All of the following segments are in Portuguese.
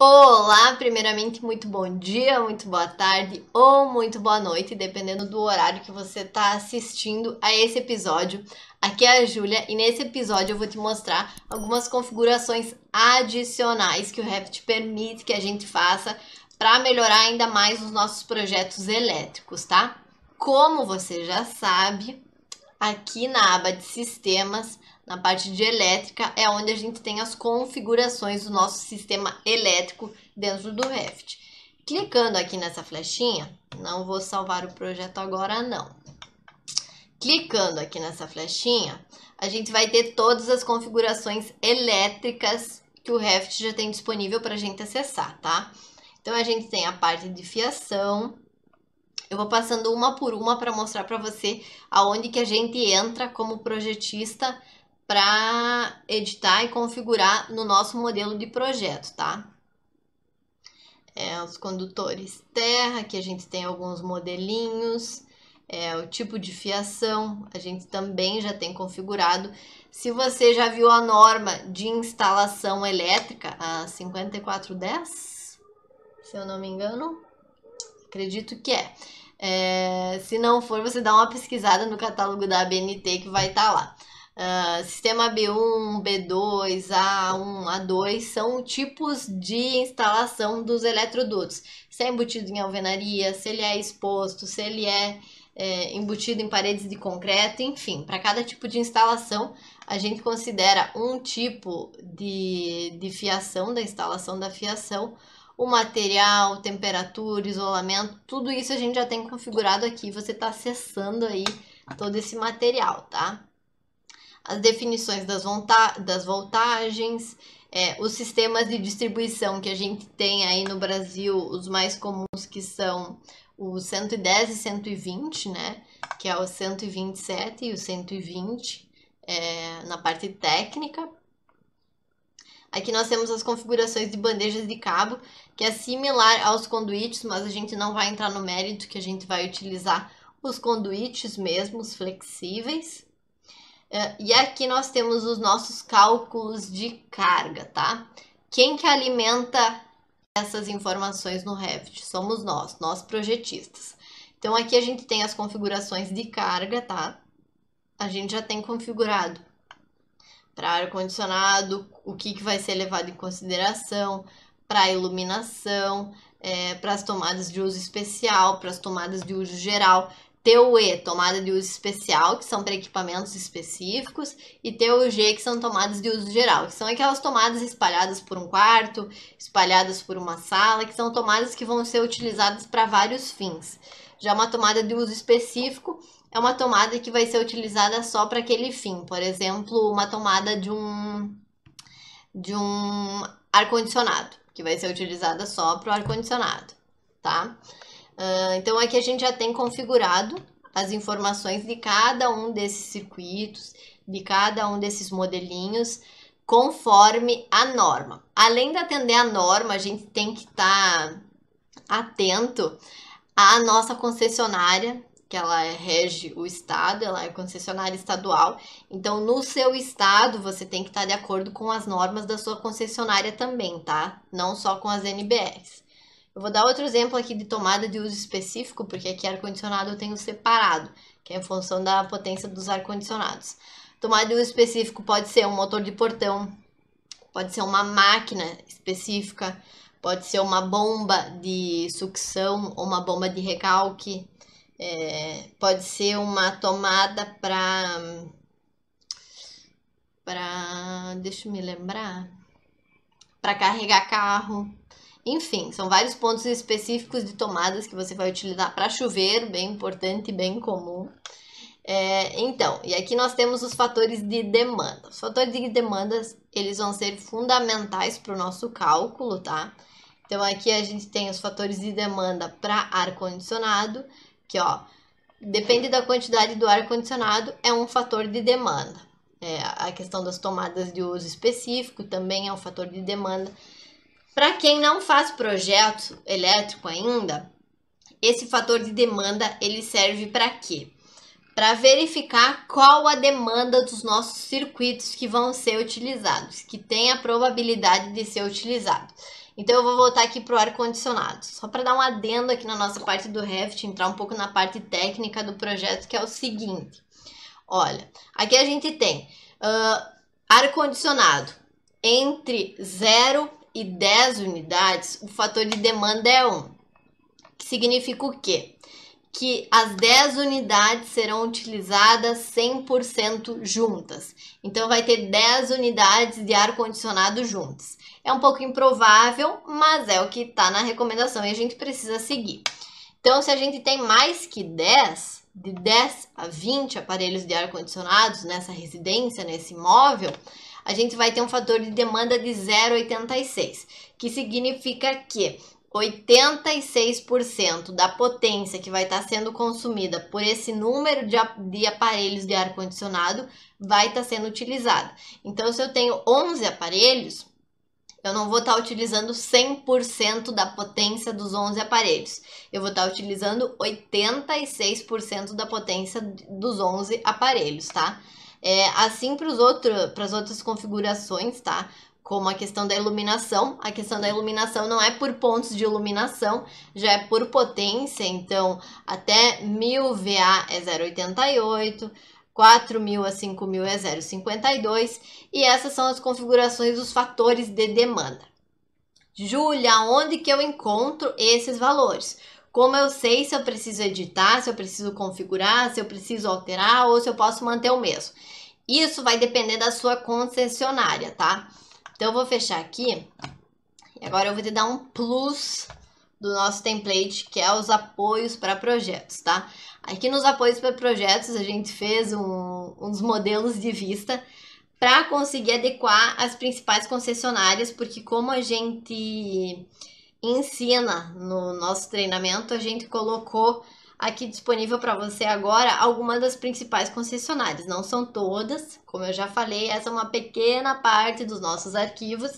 Olá, primeiramente, muito bom dia, muito boa tarde ou muito boa noite, dependendo do horário que você está assistindo a esse episódio. Aqui é a Júlia e nesse episódio eu vou te mostrar algumas configurações adicionais que o Revit permite que a gente faça para melhorar ainda mais os nossos projetos elétricos, tá? Como você já sabe, aqui na aba de sistemas, na parte de elétrica, é onde a gente tem as configurações do nosso sistema elétrico dentro do Revit. Clicando aqui nessa flechinha, não vou salvar o projeto agora não. Clicando aqui nessa flechinha, a gente vai ter todas as configurações elétricas que o Revit já tem disponível para a gente acessar, tá? Então a gente tem a parte de fiação. Eu vou passando uma por uma para mostrar para você aonde que a gente entra como projetista para editar e configurar no nosso modelo de projeto, tá? Os condutores terra, aqui a gente tem alguns modelinhos, o tipo de fiação, a gente também já tem configurado. Se você já viu a norma de instalação elétrica, a 5410, se eu não me engano, acredito que é. Se não for, você dá uma pesquisada no catálogo da ABNT que vai estar lá. Sistema B1, B2, A1, A2 são tipos de instalação dos eletrodutos. Se é embutido em alvenaria, se ele é exposto, se ele é embutido em paredes de concreto, enfim. Para cada tipo de instalação, a gente considera um tipo de fiação, da instalação da fiação, o material, temperatura, isolamento, tudo isso a gente já tem configurado aqui. Você está acessando aí todo esse material, tá? As definições das voltagens, os sistemas de distribuição que a gente tem aí no Brasil, os mais comuns que são o 110 e 120, né? Que é o 127 e o 120 na parte técnica. Aqui nós temos as configurações de bandejas de cabo, que é similar aos conduítes, mas a gente não vai entrar no mérito, que a gente vai utilizar os conduítes mesmos, flexíveis. E aqui nós temos os nossos cálculos de carga, tá? Quem que alimenta essas informações no Revit? Somos nós projetistas. Então aqui a gente tem as configurações de carga, tá? A gente já tem configurado para ar-condicionado, o que vai ser levado em consideração, para iluminação, para as tomadas de uso especial, para as tomadas de uso geral. TUE, tomada de uso especial, que são para equipamentos específicos, e TUG, que são tomadas de uso geral, que são aquelas tomadas espalhadas por um quarto, espalhadas por uma sala, que são tomadas que vão ser utilizadas para vários fins. Já uma tomada de uso específico é uma tomada que vai ser utilizada só para aquele fim, por exemplo, uma tomada de um ar-condicionado, que vai ser utilizada só para o ar-condicionado, tá? Então, aqui a gente já tem configurado as informações de cada um desses circuitos, de cada um desses modelinhos, conforme a norma. Além de atender a norma, a gente tem que estar atento à nossa concessionária, que ela rege o estado, ela é concessionária estadual. Então, no seu estado, você tem que estar de acordo com as normas da sua concessionária também, tá? Não só com as NBRs. Eu vou dar outro exemplo aqui de tomada de uso específico, porque aqui ar-condicionado eu tenho separado, que é em função da potência dos ar-condicionados. Tomada de uso específico pode ser um motor de portão, pode ser uma máquina específica, pode ser uma bomba de sucção ou uma bomba de recalque, pode ser uma tomada para carregar carro. Enfim, são vários pontos específicos de tomadas que você vai utilizar para chover, bem importante e bem comum. Então, e aqui nós temos os fatores de demanda. Os fatores de demanda, eles vão ser fundamentais para o nosso cálculo, tá? Então, aqui a gente tem os fatores de demanda para ar-condicionado, que, ó, depende da quantidade do ar-condicionado, é um fator de demanda. A questão das tomadas de uso específico também é um fator de demanda. Para quem não faz projeto elétrico ainda, esse fator de demanda, ele serve para quê? Para verificar qual a demanda dos nossos circuitos que vão ser utilizados, que tem a probabilidade de ser utilizado. Então eu vou voltar aqui para o ar-condicionado, só para dar um adendo aqui na nossa parte do Revit, entrar um pouco na parte técnica do projeto, que é o seguinte. Olha, aqui a gente tem ar-condicionado entre 0 e 10 unidades, o fator de demanda é 1, que significa o quê? Que as 10 unidades serão utilizadas 100% juntas. Então vai ter 10 unidades de ar-condicionado juntas. É um pouco improvável, mas é o que está na recomendação e a gente precisa seguir. Então, se a gente tem mais que 10, de 10 a 20 aparelhos de ar-condicionados nessa residência, nesse imóvel, a gente vai ter um fator de demanda de 0,86, que significa que 86% da potência que vai estar sendo consumida por esse número de aparelhos de ar-condicionado vai estar sendo utilizada. Então, se eu tenho 11 aparelhos, eu não vou estar utilizando 100% da potência dos 11 aparelhos. Eu vou estar utilizando 86% da potência dos 11 aparelhos, tá? Assim para as outras configurações, tá? Como a questão da iluminação. A questão da iluminação não é por pontos de iluminação, já é por potência. Então, até 1000 VA é 0,88. 4.000 a 5.000 é 0,52 e essas são as configurações dos fatores de demanda. Júlia, onde que eu encontro esses valores? Como eu sei se eu preciso editar, se eu preciso configurar, se eu preciso alterar ou se eu posso manter o mesmo? Isso vai depender da sua concessionária, tá? Então, eu vou fechar aqui e agora eu vou te dar um plus do nosso template, que é os apoios para projetos, tá? Aqui nos apoios para projetos a gente fez uns modelos de vista para conseguir adequar as principais concessionárias, porque como a gente ensina no nosso treinamento, a gente colocou aqui disponível para você agora algumas das principais concessionárias. Não são todas, como eu já falei, essa é uma pequena parte dos nossos arquivos.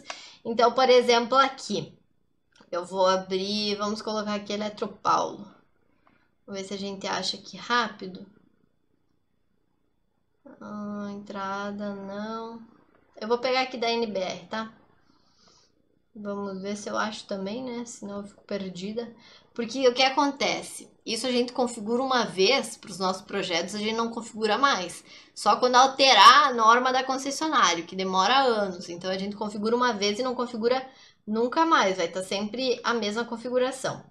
Então, por exemplo, aqui eu vou abrir, vamos colocar aqui Eletropaulo. Vamos ver se a gente acha aqui rápido. Entrada, não. Eu vou pegar aqui da NBR, tá? Vamos ver se eu acho também, né? Senão eu fico perdida. Porque o que acontece? Isso a gente configura uma vez para os nossos projetos, a gente não configura mais. Só quando alterar a norma da concessionária, que demora anos. Então, a gente configura uma vez e não configura nunca mais. Vai estar sempre a mesma configuração.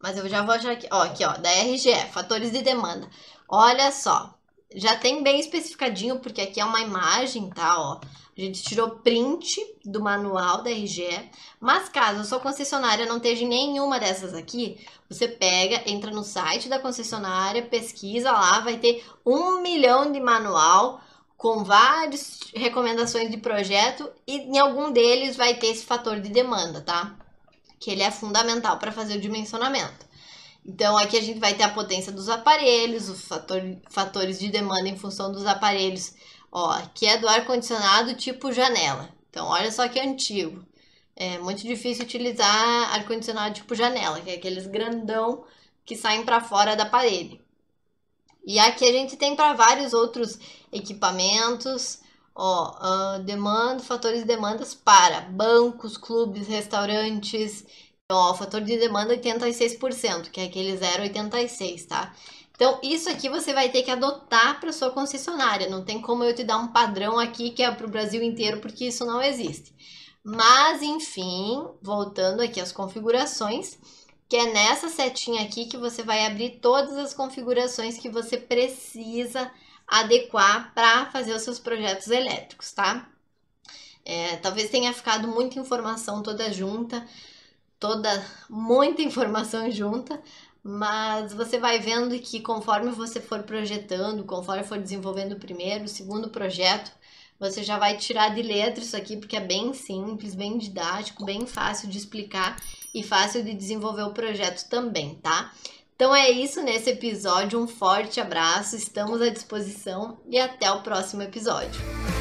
Mas eu já vou achar aqui, ó, da RGE, fatores de demanda. Olha só, já tem bem especificadinho, porque aqui é uma imagem, tá, ó. A gente tirou print do manual da RGE, mas caso a sua concessionária não esteja em nenhuma dessas aqui, você pega, entra no site da concessionária, pesquisa lá, vai ter 1 milhão de manual com várias recomendações de projeto e em algum deles vai ter esse fator de demanda, tá? Que ele é fundamental para fazer o dimensionamento. Então, aqui a gente vai ter a potência dos aparelhos, os fatores de demanda em função dos aparelhos. Ó, aqui é do ar-condicionado tipo janela. Então, olha só que antigo. É muito difícil utilizar ar-condicionado tipo janela, que é aqueles grandão que saem para fora da parede. E aqui a gente tem para vários outros equipamentos. Demanda, fatores de demandas para bancos, clubes, restaurantes. Então, ó, fator de demanda 86%, que é aquele 0,86, tá? Então, isso aqui você vai ter que adotar para sua concessionária. Não tem como eu te dar um padrão aqui que é para o Brasil inteiro, porque isso não existe. Mas, enfim, voltando aqui às configurações, que é nessa setinha aqui que você vai abrir todas as configurações que você precisa adequar para fazer os seus projetos elétricos, tá? Talvez tenha ficado muita informação toda junta, muita informação junta, mas você vai vendo que conforme você for projetando, conforme for desenvolvendo o primeiro, o segundo projeto, você já vai tirar de letra isso aqui, porque é bem simples, bem didático, bem fácil de explicar e fácil de desenvolver o projeto também, tá? Então é isso nesse episódio, um forte abraço, estamos à disposição e até o próximo episódio.